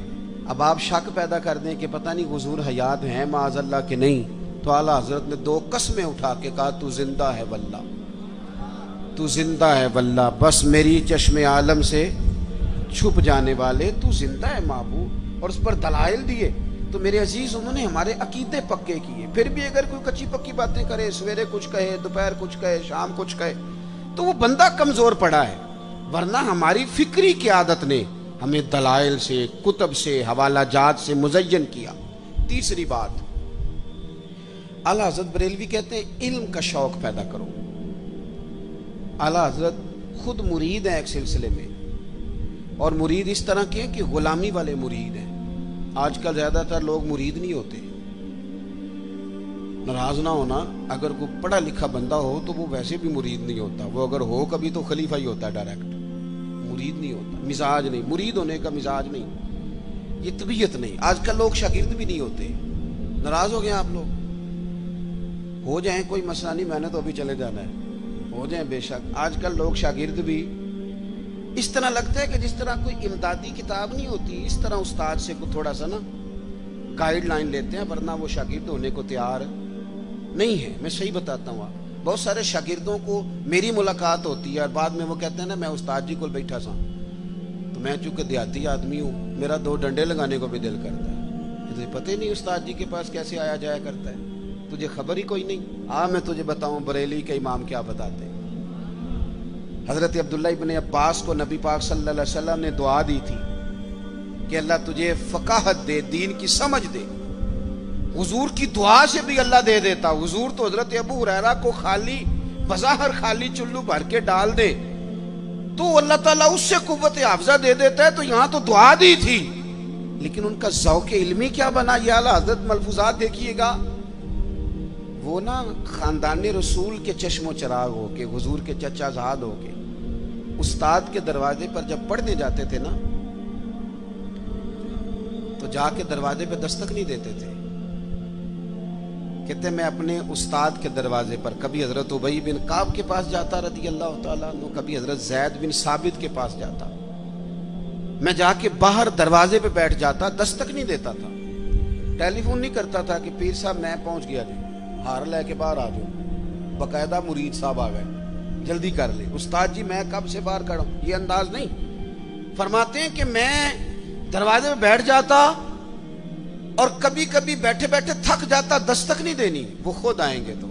अब आप शक पैदा कर दें कि पता नहीं हुजूर हयात हैं माज़ल्ला के नहीं, तो आला हजरत ने दो कसमें उठा के कहा तू जिंदा है वल्ला, तू जिंदा है वल्ला, बस मेरी चश्मे आलम से छुप जाने वाले तू जिंदा है महबूब। और उस पर दलाइल दिए। तो मेरे अजीज़, उन्होंने हमारे अकीदे पक्के किए। फिर भी अगर कोई कच्ची पक्की बातें करे, सवेरे कुछ कहे, दोपहर कुछ कहे, शाम कुछ कहे, तो वो बंदा कमज़ोर पड़ा है। वरना हमारी फिक्री की आदत ने हमें दलाइल से, कुतब से, हवाला जात से मुजय्यन किया। तीसरी बात, आला हजरत बरेलवी कहते हैं इल्म का शौक़ पैदा करो। आला हजरत खुद मुरीद हैं एक सिलसिले में, और मुरीद इस तरह के हैं कि ग़ुलामी वाले मुरीद हैं। आजकल ज़्यादातर लोग मुरीद नहीं होते। नाराज ना होना, अगर कोई पढ़ा लिखा बंदा हो तो वो वैसे भी मुरीद नहीं होता, वो अगर हो कभी तो खलीफा ही होता है, डायरेक्ट मुरीद नहीं होता। मिजाज नहीं, मुरीद होने का मिजाज नहीं, ये तबीयत नहीं। आजकल लोग शागिर्द भी नहीं होते। नाराज हो गए आप लोग? हो जाए कोई मसला नहीं, मैंने तो अभी चले जाना है, हो जाए बेशक। आजकल लोग शागिर्द भी इस तरह लगता है कि जिस तरह कोई इमदादी किताब नहीं होती, इस तरह उस्ताद से को थोड़ा सा ना गाइडलाइन लेते हैं, वरना वो शागिर्द होने को तैयार नहीं है। मैं सही बताता हूँ, बहुत सारे शागिर्दों को मेरी मुलाकात होती है और बाद में वो कहते हैं ना मैं उस्ताद जी को बैठा सा, तो मैं चूँकि देहाती आदमी हूँ, मेरा दो डंडे लगाने को भी दिल करता है। तुझे पता ही नहीं उस्ताद जी के पास कैसे आया जाया करता है, तुझे खबर ही कोई नहीं। आ मैं तुझे बताऊँ बरेली के इमाम क्या बताते हैं। हजरत अब्दुल्लाह इब्ने अब्बास को नबी पाक सल्लल्लाहु अलैहि वसल्लम ने दुआ दी थी कि अल्लाह तुझे फ़काहत दे, दीन की समझ दे। हुजूर की दुआ से भी अल्लाह दे देता। हुजूर तो हजरत अबू हुरैरा को खाली बज़ाहर खाली चुल्लू भर के डाल दे तो अल्लाह ताला उससे कुव्वत हाफ़ज़ा दे देता है, तो यहाँ तो दुआ दी थी। लेकिन उनका ज़ौक़ इल्मी क्या बना, ये आला हजरत मलफूज़ात देखिएगा। वो ना ख़ानदान रसूल के चश्मो चराग हो के, हुजूर के चचा ज़ाद हो के, उस्ताद के दरवाजे पर जब पढ़ने जाते थे ना, तो जाके दरवाजे पे दस्तक नहीं देते थे। कहते मैं अपने उस्ताद के दरवाजे पर, कभी हजरत उबैद बिन काब के पास जाता रदियल्लाहु ताला अन्हु, कभी हजरत जैद बिन साबित के पास जाता, मैं जाके बाहर दरवाजे पे बैठ जाता, दस्तक नहीं देता था। टेलीफोन नहीं करता था कि पीर साहब मैं पहुंच गया जी, हार लेके बाहर आ जाओ। बाकायदा मुरीद साहब आ गए, जल्दी कर ले। उस्ताद जी मैं कब से बाहर खड़ा हूं, ये अंदाज नहीं। फरमाते हैं कि मैं दरवाजे में बैठ जाता और कभी कभी बैठे बैठे थक जाता, दस्तक नहीं देनी, वो खुद आएंगे तो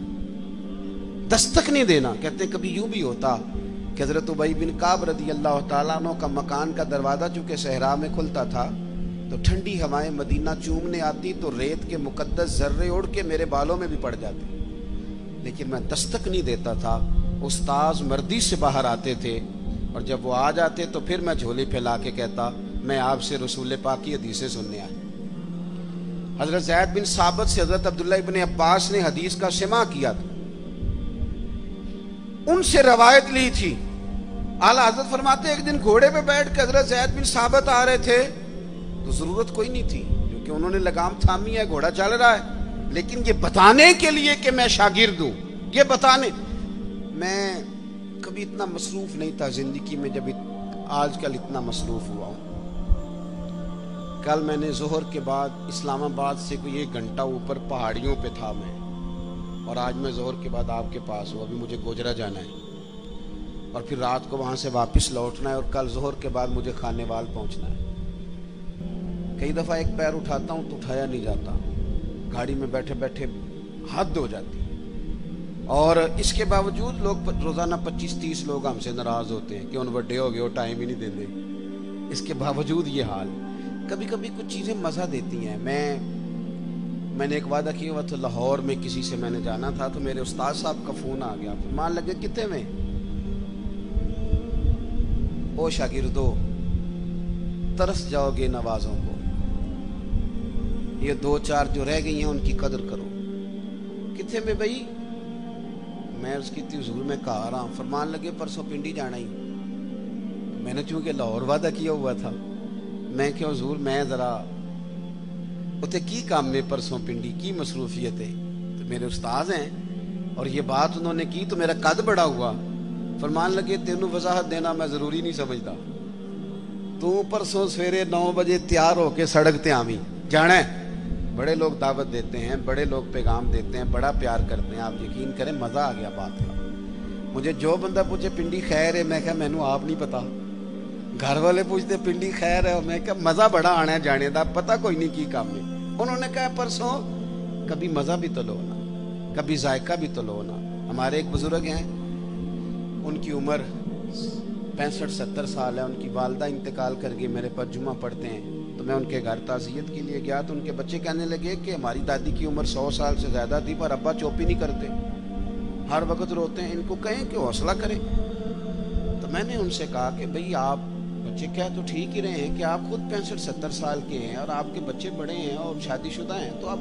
दस्तक नहीं देना। कहते कभी यूं भी होता कि हजरत उबैद बिन काब रदियल्लाहु ताला अन्हु का मकान का दरवाज़ा चूँकि सहरा में खुलता था, तो ठंडी हवाएं मदीना चूमने आती तो रेत के मुकद्दस जर्रे उड़ के मेरे बालों में भी पड़ जाते, लेकिन मैं दस्तक नहीं देता था। उस्ताद मर्दी से बाहर आते थे और जब वो आ जाते तो फिर मैं झोली फैला के कहता मैं आपसे रसूल पाक की हदीसें सुनने आया। हजरत जैद बिन साबित से हजरत अब्दुल्लाह इब्ने अब्बास ने हदीस का सिमा किया था, उनसे रवायत ली थी। आला हजरत फरमाते एक दिन घोड़े पे बैठ के हजरत जैद बिन साबित आ रहे थे, तो ज़रूरत कोई नहीं थी क्योंकि उन्होंने लगाम थामी है, घोड़ा चल रहा है। लेकिन ये बताने के लिए कि मैं शागिर्द हूँ, ये बताने, मैं कभी इतना मसरूफ़ नहीं था ज़िंदगी में जब आजकल इतना मसरूफ़ हुआ हूँ। कल मैंने ज़ोहर के बाद इस्लामाबाद से कोई 1 घंटा ऊपर पहाड़ियों पे था मैं, और आज मैं ज़ोहर के बाद आपके पास हूँ। अभी मुझे गोजरा जाना है और फिर रात को वहाँ से वापस लौटना है, और कल ज़ोहर के बाद मुझे खानेवाल पहुँचना है। कई दफ़ा एक पैर उठाता हूँ तो उठाया नहीं जाता, गाड़ी में बैठे बैठे हद हो जाती है। और इसके बावजूद लोग रोज़ाना 25-30 लोग हमसे नाराज़ होते हैं कि उन बड्डे हो गए वो टाइम ही नहीं देते, इसके बावजूद ये हाल। कभी कभी कुछ चीज़ें मज़ा देती हैं। मैंने एक वादा किया हुआ था, लाहौर में किसी से मैंने जाना था तो मेरे उस्ताद साहब का फ़ोन आ गया, फरमान लगे कितने में, ओ शागिर्दो तरस जाओगे नवाज़ों को, ये दो चार जो रह गई हैं उनकी कदर करो। कितने में भाई? मैं उसकी हुजूर में कहा रहा हूँ। फरमान लगे परसों पिंडी जाना ही। मैंने चूँकि लाहौर वादा किया हुआ था, मैं क्या हुजूर मैं ज़रा उते की काम में परसों पिंडी की मसरूफियत है, तो मेरे उस्ताद हैं और ये बात उन्होंने की तो मेरा कद बड़ा हुआ। फरमान लगे तेनू वजाहत देना मैं ज़रूरी नहीं समझता, तू परसों सवेरे 9 बजे तैयार होके सड़क ते आवी जाना है। बड़े लोग दावत देते हैं, बड़े लोग पैगाम देते हैं, बड़ा प्यार करते हैं, आप यकीन करें मज़ा आ गया बात का। मुझे जो बंदा पूछे पिंडी खैर है, मैं क्या मैनू आप नहीं पता, घर वाले पूछते पिंडी खैर है और मैं क्या मज़ा बड़ा आना है जाने का, पता कोई नहीं की काम में। उन्होंने कहा परसों कभी मज़ा भी तो लो ना, कभी जायका भी तो लो ना। हमारे एक बुज़ुर्ग हैं, उनकी उम्र 65-70 साल है, उनकी वालदा इंतकाल करके मेरे पास जुमा पढ़ते हैं, तो मैं उनके घर ताज़ियत के लिए गया तो उनके बच्चे कहने लगे कि हमारी दादी की उम्र 100 साल से ज़्यादा थी पर अब्बा चौपी नहीं करते, हर वक्त रोते हैं, इनको कहें कि हौसला करें। तो मैंने उनसे कहा कि भाई आप बच्चे क्या तो ठीक ही रहे हैं कि आप खुद 65-70 साल के हैं और आपके बच्चे बड़े हैं और शादीशुदा हैं, तो आप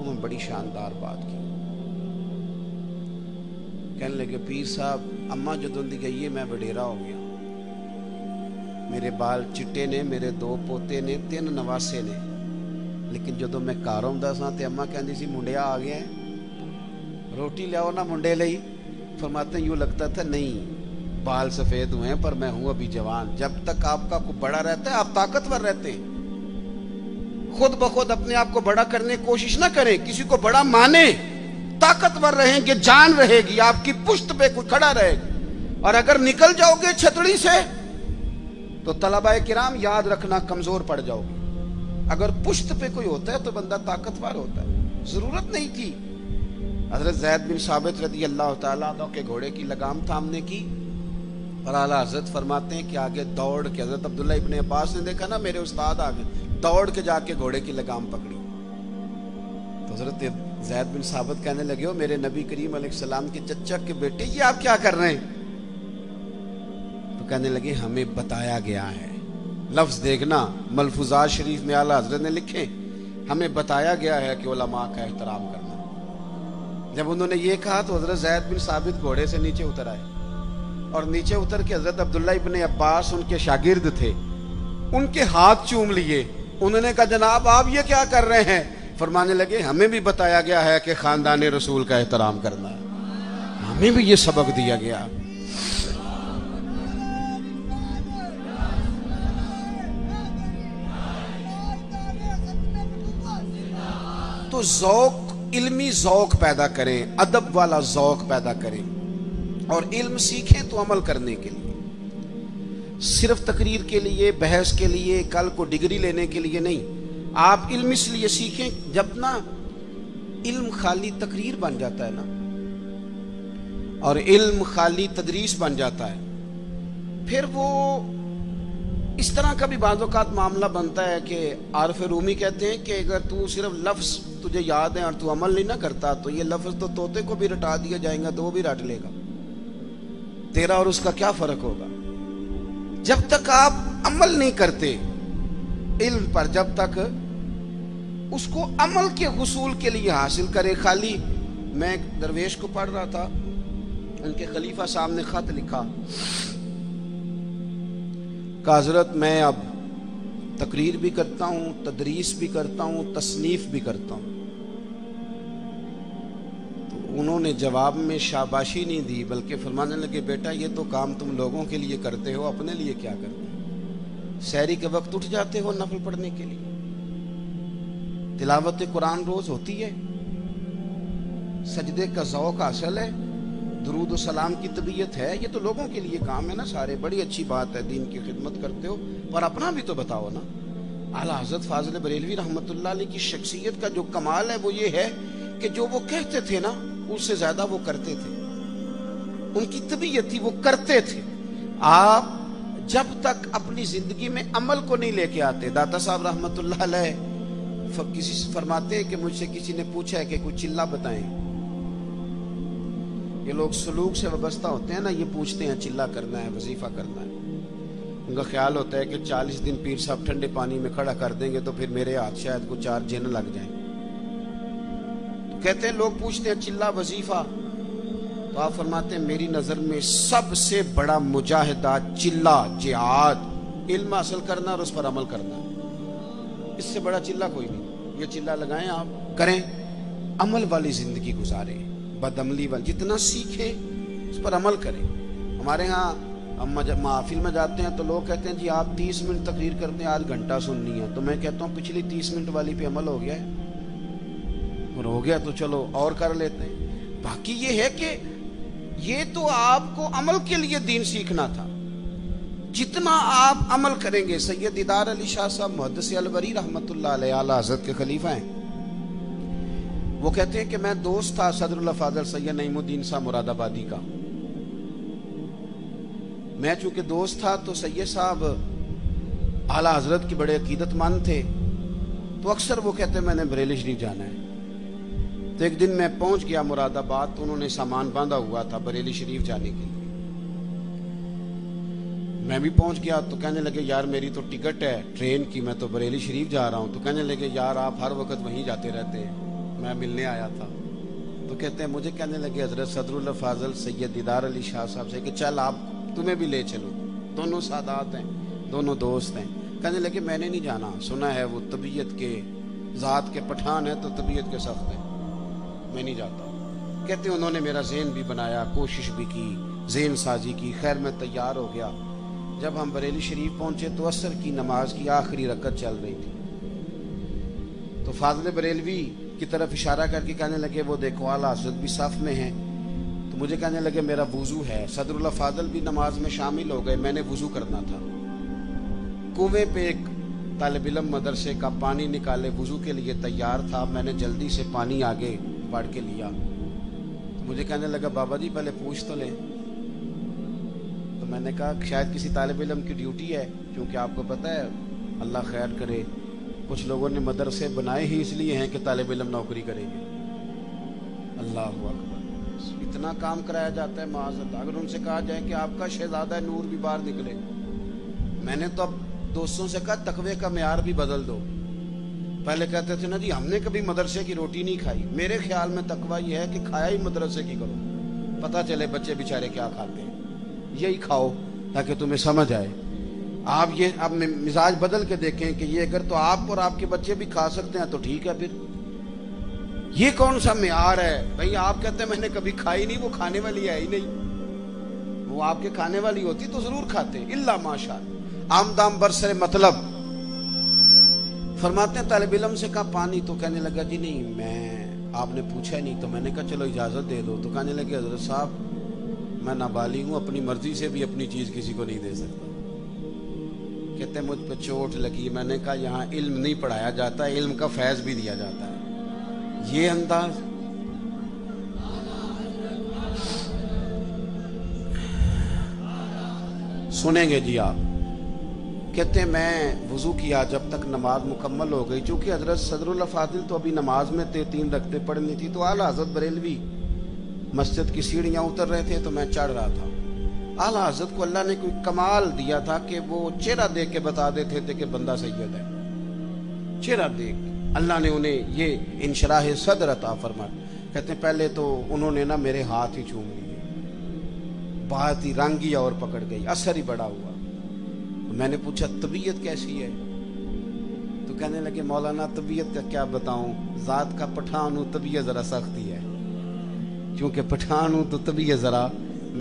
उन्होंने बड़ी शानदार बात की। कहने लगे पीर साहब अम्मा जो दुंदी गई है मैं वडेरा हो गया, मेरे बाल चिट्टे ने, मेरे 2 पोते ने, 3 नवासे ने, लेकिन जो मैं घर आंदा सा तो अम्मा कहती सी मुंडिया आ गया है रोटी लियाओ ना मुंडे लई। फरमाते यूँ लगता था नहीं बाल सफ़ेद हुए हैं पर मैं हूँ अभी जवान, जब तक आपका को बड़ा रहता है आप ताकतवर रहते हैं। खुद ब खुद अपने आप को बड़ा करने की कोशिश ना करें, किसी को बड़ा माने, ताकतवर रहेंगे, जान रहेगी आपकी, पुश्त पे कोई खड़ा रहेगी। और अगर निकल जाओगे छतड़ी से तो तलबा किराम याद रखना कमज़ोर पड़ जाओगे। अगर पुश्त पे कोई होता है तो बंदा ताकतवर होता है। ज़रूरत नहीं थी, हजरत जैद बिन साबित रदी अल्लाह ताला अन्हु के घोड़े की लगाम थामने की, और आला हजरत फरमाते हैं कि आगे दौड़ के, हजरत अब्दुल्लाह इब्ने अब्बास ने देखा ना मेरे उस्ताद आगे दौड़ के जाके घोड़े की लगाम पकड़ी, तो हजरत जैद बिन साबित कहने लगे हो मेरे नबी करीम अलैहिस्सलाम के चचा के बेटे ये आप क्या कर रहे हैं? कहने लगे हमें बताया गया है, लफ्ज़ देखना मलफुजात शरीफ में आला हजरत ने लिखे, हमें बताया गया है कि उलमा का एहतराम करना। जब उन्होंने ये कहा तो हजरत जैद बिन साबित घोड़े से नीचे उतर आए, और नीचे उतर के हजरत अब्दुल्लाह इब्ने अब्बास उनके शागिर्द थे, उनके हाथ चूम लिए। उन्होंने कहा जनाब आप ये क्या कर रहे हैं? फरमाने लगे हमें भी बताया गया है कि खानदान रसूल का एहतराम करना, हमें भी ये सबक दिया गया। तो ज़ौक़, इल्मी ज़ौक़ पैदा करें, अदब वाला ज़ौक़ पैदा करें, और इल्म सीखें तो अमल करने के लिए, सिर्फ तकरीर के लिए, बहस के लिए, कल को डिग्री लेने के लिए नहीं। आप इल्म इसलिए सीखें, जब ना इल्म खाली तकरीर बन जाता है ना, और इल्म खाली तदरीस बन जाता है, फिर वो इस तरह का भी बाज़ात मामला बनता है कि आरफ रूमी कहते हैं कि अगर तू सिर्फ लफ्ज़ तुझे याद है और तू अमल नहीं ना करता तो ये लफ्ज़ तो तोते को भी रटा दिया जाएगा तो वो भी रट लेगा, तेरा और उसका क्या फ़र्क होगा। जब तक आप अमल नहीं करते इल्म पर, जब तक उसको अमल के हुसूल के लिए हासिल करे खाली। मैं एक दरवेश को पढ़ रहा था, उनके खलीफा साहब ने ख़त लिखा, हज़रत मैं अब तकरीर भी करता हूँ, तदरीस भी करता हूँ, तसनीफ भी करता हूँ। तो उन्होंने जवाब में शाबाशी नहीं दी बल्कि फरमाने लगे बेटा ये तो काम तुम लोगों के लिए करते हो, अपने लिए क्या करते हो? सहरी के वक्त उठ जाते हो नफल पढ़ने के लिए, तिलावत कुरान रोज़ होती है, सजदे का ज़ौक़ हासिल है, दुरूद और सलाम की तबीयत है, ये तो लोगों के लिए काम है ना सारे, बड़ी अच्छी बात है, दीन की खिदमत करते हो पर अपना भी तो बताओ ना। आला हजरत फाजिल बरेलवी रहमतुल्लाह अलैह की शख्सियत का जो कमाल है वो ये है कि जो वो कहते थे ना उससे ज्यादा वो करते थे। उनकी तबीयत थी, वो करते थे। आप जब तक अपनी जिंदगी में अमल को नहीं लेके आते, दाता साहब रहमतुल्लाह अलैह किसी से फरमाते हैं कि मुझसे किसी ने पूछा है कि कुछ चिल्ला बताएं। ये लोग सलूक से वाबस्ता होते हैं ना, ये पूछते हैं चिल्ला करना है, वजीफा करना है। उनका ख्याल होता है कि 40 दिन पीर साहब ठंडे पानी में खड़ा कर देंगे तो फिर मेरे हाथ शायद को 4 जिन लग जाए। तो कहते हैं लोग पूछते हैं चिल्ला वजीफा, तो आप फरमाते हैं मेरी नजर में सबसे बड़ा मुजाहिदा चिल्ला जिहाद, इल्म हासिल करना और उस पर अमल करना, इससे बड़ा चिल्ला कोई नहीं। ये चिल्ला लगाएं, आप करें, अमल वाली जिंदगी गुजारें, बदअमली वाली, जितना सीखें उस पर अमल करें। हमारे यहाँ हम महफिल में जाते हैं तो लोग कहते हैं जी आप 30 मिनट तकरीर करते हैं, आज घंटा सुननी है। तो मैं कहता हूँ पिछली 30 मिनट वाली पे अमल हो गया है, और हो गया तो चलो और कर लेते हैं। बाकी ये है कि ये तो आपको अमल के लिए दीन सीखना था, जितना आप अमल करेंगे। सैयद दीदार अली शाह साहब मुहद्दिस अलवरी रहमतुल्लाह अलैह आला हजरत के खलीफा हैं, वो कहते हैं कि मैं दोस्त था सदरुल अफ़ाज़िल सैयद नईमुद्दीन साहब मुरादाबादी का। मैं चूंकि दोस्त था तो सैयद साहब आला हजरत की बड़े अकीदतमंद थे, तो अक्सर वो कहते मैंने बरेली शरीफ जाना है। तो एक दिन मैं पहुंच गया मुरादाबाद, तो उन्होंने सामान बांधा हुआ था बरेली शरीफ जाने के लिए। मैं भी पहुंच गया तो कहने लगे यार मेरी तो टिकट है ट्रेन की, मैं तो बरेली शरीफ जा रहा हूं। तो कहने लगे यार आप हर वक्त वहीं जाते रहते हैं, मैं मिलने आया था। तो कहते हैं मुझे कहने लगे हजरत सदरुल अफ़ाज़िल सैयद दीदार अली शाह साहब से कि चल आप तुम्हें भी ले चलो, दोनों सादात हैं, दोनों दोस्त हैं। कहने लगे मैंने नहीं जाना, सुना है वो तबीयत के ज़ात के पठान है तो तबीयत के सख्त है, मैं नहीं जाता। कहते उन्होंने मेरा ज़हन भी बनाया, कोशिश भी की, ज़हन साजी की, खैर मैं तैयार हो गया। जब हम बरेली शरीफ पहुंचे तो असर की नमाज की आखिरी रकत चल रही थी, तो फाजिल बरेलवी की तरफ इशारा करके कहने लगे वो देखो आला हजरत भी साफ में है। तो मुझे कहने लगे मेरा वुजू है। सदरुल अफ़ाज़िल भी नमाज में शामिल हो गए, मैंने वुजू करना था। कुएं पे एक तालिब इल्म मदरसे का पानी निकाले वुजू के लिए तैयार था, मैंने जल्दी से पानी आगे बढ़ के लिया। तो मुझे कहने लगा बाबा जी पहले पूछ तो ले। मैंने कहा शायद किसी तालिब इल्म की ड्यूटी है, क्योंकि आपको पता है अल्लाह खैर करे कुछ लोगों ने मदरसे बनाए ही इसलिए हैं कि तालिब इल्म नौकरी करेंगे। अल्लाह अकबर, इतना काम कराया जाता है माज़अल्लाह। अगर उनसे कहा जाए कि आपका शहजादा नूर भी बाहर निकले। मैंने तो अब दोस्तों से कहा तकवे का म्यार भी बदल दो। पहले कहते थे ना जी हमने कभी मदरसे की रोटी नहीं खाई। मेरे ख्याल में तकवा यह है कि खाया ही मदरसे की करो, पता चले बच्चे बेचारे क्या खाते हैं, यही खाओ ताकि तुम्हें समझ आए। आप ये अब मिजाज बदल के देखें कि ये अगर तो आप और आपके बच्चे भी खा सकते हैं तो ठीक है, फिर ये कौन सा म्यार है भाई। आप कहते हैं मैंने कभी खाई नहीं, वो खाने वाली है ही नहीं। वो आपके खाने वाली होती तो जरूर खाते, इल्ला माशा आमदाम बरसरे मतलब। फरमाते हैं तालिब इल्म से कहा पानी, तो कहने लगा जी नहीं मैं आपने पूछा नहीं। तो मैंने कहा चलो इजाजत दे दो। तो कहने लगे हजरत साहब मैं नाबालिग हूँ, अपनी मर्जी से भी अपनी चीज़ किसी को नहीं दे सकता। कहते मुझ पर चोट लगी। मैंने कहा यहाँ इल्म नहीं पढ़ाया जाता, इल्म का फैज़ भी दिया जाता है। ये अंदाज सुनेंगे जी आप। कहते मैं वज़ू किया, जब तक नमाज मुकम्मल हो गई, चूँकि हजरत सदरुल अफ़ाज़िल तो अभी नमाज में 3 रकअतें पढ़नी थी, तो आला हजरत बरेलवी मस्जिद की सीढ़ियाँ उतर रहे थे तो मैं चढ़ रहा था। आला हजरत को अल्लाह ने कोई कमाल दिया था कि वो चेहरा देख के बता देते थे कि बंदा सैयद है। चेहरा देख अल्लाह ने उन्हें ये इंशराह सदर अता फरमाया। कहते पहले तो उन्होंने ना मेरे हाथ ही चूम लिए, बात ही रंगी और पकड़ गई, असर ही बड़ा हुआ। तो मैंने पूछा तबीयत कैसी है? तो कहने लगे मौलाना तबीयत का क्या बताऊँ, ज़ात का पठान हूँ, तबीयत ज़रा सख्ती है। क्योंकि पठान हूँ तो तबीयत ज़रा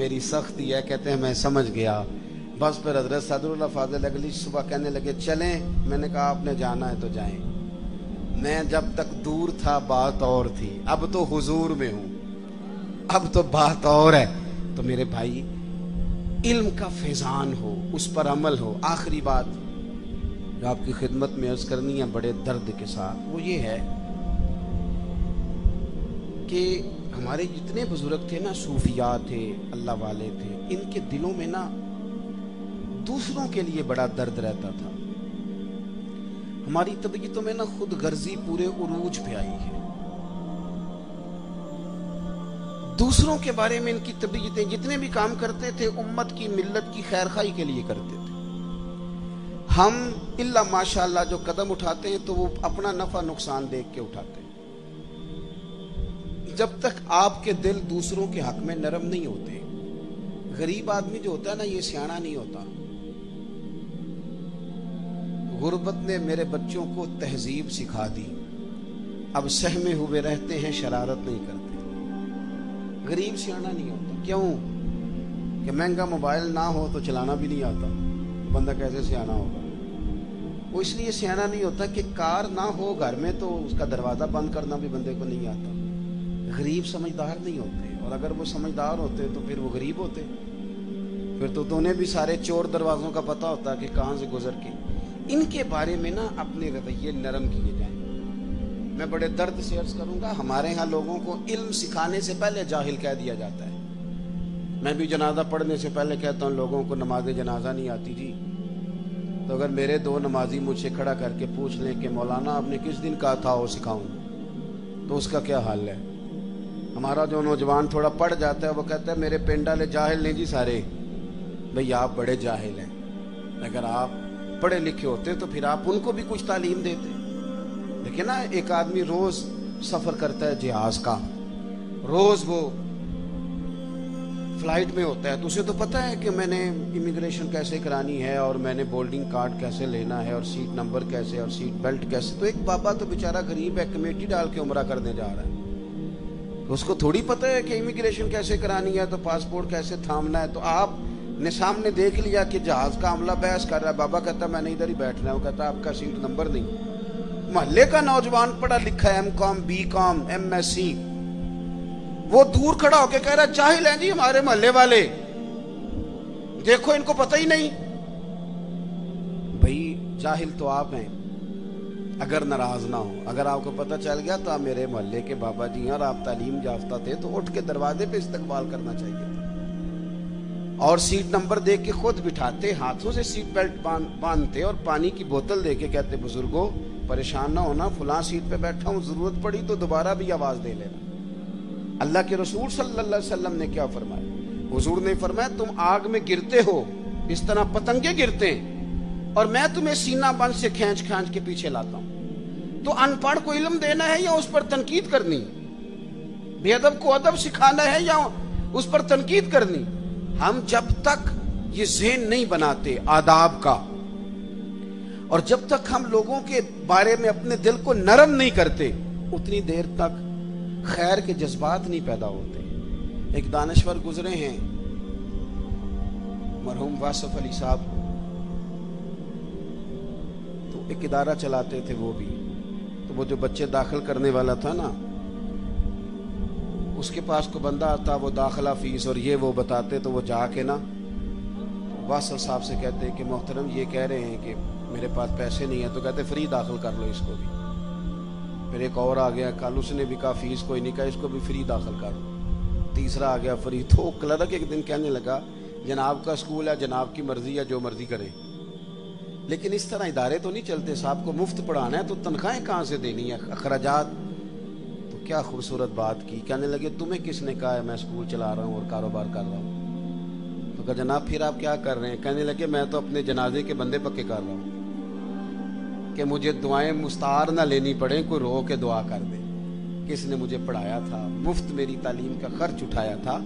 मेरी सख्ती है। कहते हैं मैं समझ गया। बस पर हजरत सदरुल अफ़ाज़िल अगली सुबह कहने लगे चलें। मैंने कहा आपने जाना है तो जाएं, मैं जब तक दूर था बात और थी, अब तो हुजूर में हूँ, अब तो बात और है। तो मेरे भाई इल्म का फैज़ान हो, उस पर अमल हो। आखिरी बात जो आपकी खिदमत में अर्ज़ करनी है बड़े दर्द के साथ, वो ये है कि हमारे जितने बुज़ुर्ग थे ना, सूफिया थे, अल्लाह वाले थे, इनके दिलों में ना दूसरों के लिए बड़ा दर्द रहता था। हमारी तबीयतों में ना खुद गर्जी पूरे उरूज पे आई है। दूसरों के बारे में इनकी तबीयतें, जितने भी काम करते थे उम्मत की, मिल्लत की खैरखाई के लिए करते थे। हम इल्ला माशाल्लाह जो कदम उठाते हैं तो वो अपना नफा नुकसान देख के उठाते हैं। जब तक आपके दिल दूसरों के हक में नरम नहीं होते, गरीब आदमी जो होता है ना, ये सियाना नहीं होता। गुर्बत ने मेरे बच्चों को तहजीब सिखा दी, अब सहमे हुए रहते हैं, शरारत नहीं करते। गरीब सियाना नहीं होता। क्यों? कि महंगा मोबाइल ना हो तो चलाना भी नहीं आता, बंदा कैसे सियाना होगा। वो इसलिए सियाना नहीं होता कि कार ना हो घर में तो उसका दरवाज़ा बंद करना भी बंदे को नहीं आता। गरीब समझदार नहीं होते, और अगर वो समझदार होते तो फिर वो गरीब होते। फिर तो उन्हें भी सारे चोर दरवाज़ों का पता होता कि कहाँ से गुजर के। इनके बारे में ना अपने रवैये नरम किए जाएँ। मैं बड़े दर्द से अर्ज़ करूँगा, हमारे यहाँ लोगों को इल्म सिखाने से पहले जाहिल कह दिया जाता है। मैं भी जनाजा पढ़ने से पहले कहता हूँ लोगों को नमाज जनाजा नहीं आती जी, तो अगर मेरे दो नमाजी मुझसे खड़ा करके पूछ लें कि मौलाना आपने किस दिन कहा था वो सिखाऊँ, तो उसका क्या हाल है। हमारा जो नौजवान थोड़ा पढ़ जाता है वो कहता है मेरे पिंड वाले जाहिल नहीं जी सारे। भाई आप बड़े जाहिल हैं। अगर आप पढ़े लिखे होते तो फिर आप उनको भी कुछ तालीम देते। देखिए ना, एक आदमी रोज सफर करता है जहाज का, रोज वो फ्लाइट में होता है, तो उसे तो पता है कि मैंने इमिग्रेशन कैसे करानी है, और मैंने बोर्डिंग कार्ड कैसे लेना है, और सीट नंबर कैसे, और सीट बेल्ट कैसे। तो एक बाबा तो बेचारा गरीब है, कमेटी डाल के उम्रा करने जा रहा है, तो उसको थोड़ी पता है कि इमिग्रेशन कैसे करानी है, तो पासपोर्ट कैसे थामना है। तो आपने सामने देख लिया कि जहाज का अमला बहस कर रहा है, बाबा कहता मैंने इधर ही बैठना है, वो कहता आपका सीट नंबर नहीं। महल्ले का नौजवान पढ़ा लिखा है, एमकॉम, बीकॉम, एमएससी, वो दूर खड़ा होकर कह रहा है जाहिल हैं जी हमारे महल्ले वाले, देखो इनको पता ही नहीं। भाई जाहिल तो आप हैं, अगर नाराज ना हो। अगर आपको पता चल गया तो आप मेरे महल्ले के बाबा जी हैं और आप तालीम याफ्ता थे, तो उठ के दरवाजे पे इस्तकबाल करना चाहिए था, और सीट नंबर देख के खुद बिठाते, हाथों से सीट बेल्ट बांधते, और पानी की बोतल दे के कहते बुजुर्गो परेशान ना होना, फुलां सीट पे बैठा हूँ, जरूरत पड़ी तो दोबारा भी आवाज़ दे लेना। अल्लाह के रसूल सल्लल्लाहु अलैहि वसल्लम ने क्या फरमाया? हुजूर ने फरमाया तुम आग में गिरते हो इस तरह पतंगे गिरते हैं, और मैं तुम्हें सीना बंद से खींच खींच के पीछे लाता हूँ। तो अनपढ़ को इल्म देना है या उस पर तनकीद करनी, बेअदब को अदब सिखाना है या उस पर तनकीद करनी। हम जब तक ये ज़हन नहीं बनाते आदाब का, और जब तक हम लोगों के बारे में अपने दिल को नरम नहीं करते, उतनी देर तक खैर के जज्बात नहीं पैदा होते। एक दानश्वर गुजरे हैं मरहूम वासिफ अली साहब, तो एक इदारा चलाते थे वो भी, तो वो जो बच्चे दाखिल करने वाला था ना, उसके पास को बंदा आता, वो दाखिला फीस और ये वो बताते, तो वो जाके ना वासिफ साहब से कहते कि मोहतरम ये कह रहे हैं कि मेरे पास पैसे नहीं है, तो कहते फ्री दाखिल कर लो इसको भी। फिर एक और आ गया, कल उसने भी कहा फीस कोई नहीं, कहा इसको भी फ्री दाखिल कर लो। तीसरा आ गया फ्री। तो क्लर्क एक दिन कहने लगा जनाब का स्कूल है, जनाब की मर्जी है, जो मर्जी करे। लेकिन इस तरह इदारे तो नहीं चलते, साहब को मुफ्त पढ़ाना है तो तनख्वाहें कहाँ से देनी है, अखराजात। तो क्या खूबसूरत बात की, कहने लगे तुम्हें किसने कहा है मैं स्कूल चला रहा हूँ और कारोबार कर रहा हूँ। तो कहा जनाब फिर आप क्या कर रहे हैं? कहने लगे मैं तो अपने जनाजे के बंदे पक्के कर रहा हूँ कि मुझे दुआएं मुस्तार ना लेनी पड़े, कोई रो के दुआ कर दे, किसने मुझे पढ़ाया था, मुफ्त मेरी तालीम का खर्च उठाया था,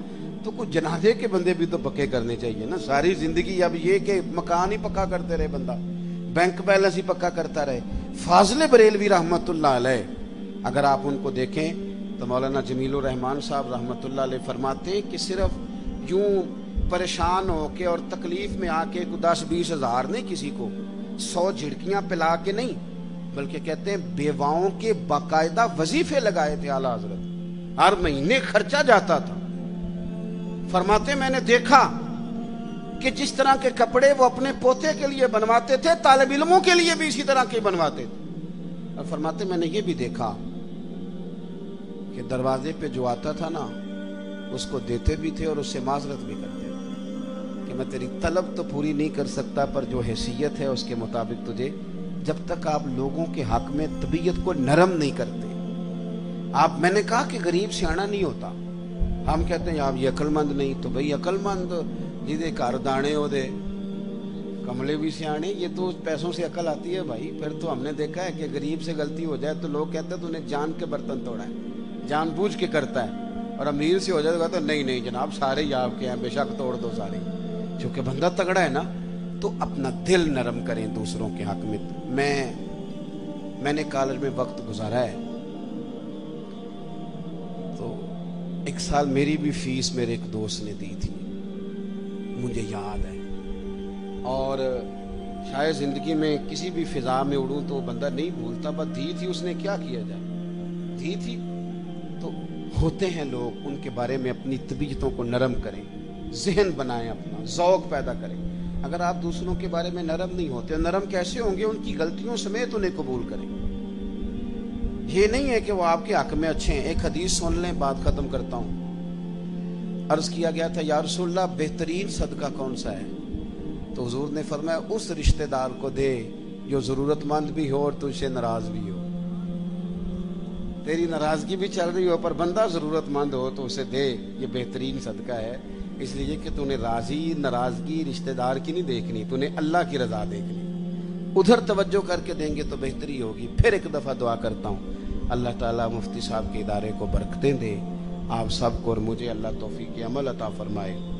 तो कुछ जनाजे के बंदे भी तो पक्के करने चाहिए ना। सारी जिंदगी अब ये कि मकान ही पक्का करते रहे बंदा, बैंक बैलेंस ही पक्का करता रहे। फाजिल बरेलवी रहमतुल्लाह अलैह, अगर आप उनको देखें तो मौलाना जमीलुर रहमान साहब रहमतुल्लाह अलैह फरमाते कि सिर्फ यूँ परेशान होके और तकलीफ में आके 10-20 हज़ार नहीं, किसी को 100 झिड़कियां पिला के नहीं, बल्कि कहते हैं बेवाओं के बाकायदा वजीफे लगाए थे आला हजरत, हर महीने खर्चा जाता था। फरमाते मैंने देखा कि जिस तरह के कपड़े वो अपने पोते के लिए बनवाते थे, तालिब इल्मों के लिए भी इसी तरह के बनवाते थे। और फरमाते मैंने ये भी देखा कि दरवाजे पे जो आता था ना, उसको देते भी थे और उससे माजरत भी करते थे कि मैं तेरी तलब तो पूरी नहीं कर सकता, पर जो हैसियत है उसके मुताबिक तुझे, जब तक आप लोगों के हक में तबीयत को नरम नहीं करते आप। मैंने कहा कि गरीब सियाना नहीं होता। हम कहते हैं आप ये अक्लमंद नहीं, तो भाई अक्लमंद जिदे घर दाने ओदे कमले भी सियाने, ये तो पैसों से अकल आती है भाई। फिर तो हमने देखा है कि गरीब से गलती हो जाए तो लोग कहते हैं तो उन्हें जान के बर्तन तोड़ा है, जानबूझ के करता है, और अमीर से हो जाएगा तो नहीं नहीं जनाब सारे ही आपके हैं, बेशक तोड़ दो सारे, क्योंकि बंदा तगड़ा है ना। तो अपना दिल नरम करें दूसरों के हक में। मैंने कॉलेज में वक्त गुजारा है, तो एक साल मेरी भी फीस मेरे एक दोस्त ने दी थी, मुझे याद है, और शायद ज़िंदगी में किसी भी फिजा में उड़ूँ तो बंदा नहीं भूलता, बस दी थी उसने, क्या किया जाए, दी थी। तो होते हैं लोग, उनके बारे में अपनी तबीयतों को नरम करें, जहन बनाएं, अपना ज़ौक़ पैदा करें। अगर आप दूसरों के बारे में नरम नहीं होते, नरम कैसे होंगे, उनकी गलतियों समेत उन्हें कबूल करें। ये नहीं है कि वो आपके हक में अच्छे हैं। एक हदीस सुन लें, बात ख़त्म करता हूँ। अर्ज़ किया गया था या रसूलल्लाह बेहतरीन सदका कौन सा है, तो हुजूर ने फरमाया उस रिश्तेदार को दे जो ज़रूरतमंद भी हो और तुझसे नाराज़ भी हो। तेरी नाराज़गी भी चल रही हो पर बंदा ज़रूरतमंद हो तो उसे दे, ये बेहतरीन सदका है। इसलिए कि तूने राज़ी नाराज़गी रिश्तेदार की नहीं देखनी, तूने अल्लाह की रज़ा देखनी, उधर तवज्जो करके देंगे तो बेहतरी होगी। फिर एक दफ़ा दुआ करता हूँ, अल्लाह ताला मुफ्ती साहब के इदारे को बरकतें दे, आप सबको और मुझे अल्लाह तौफीक के अमल अता फरमाए।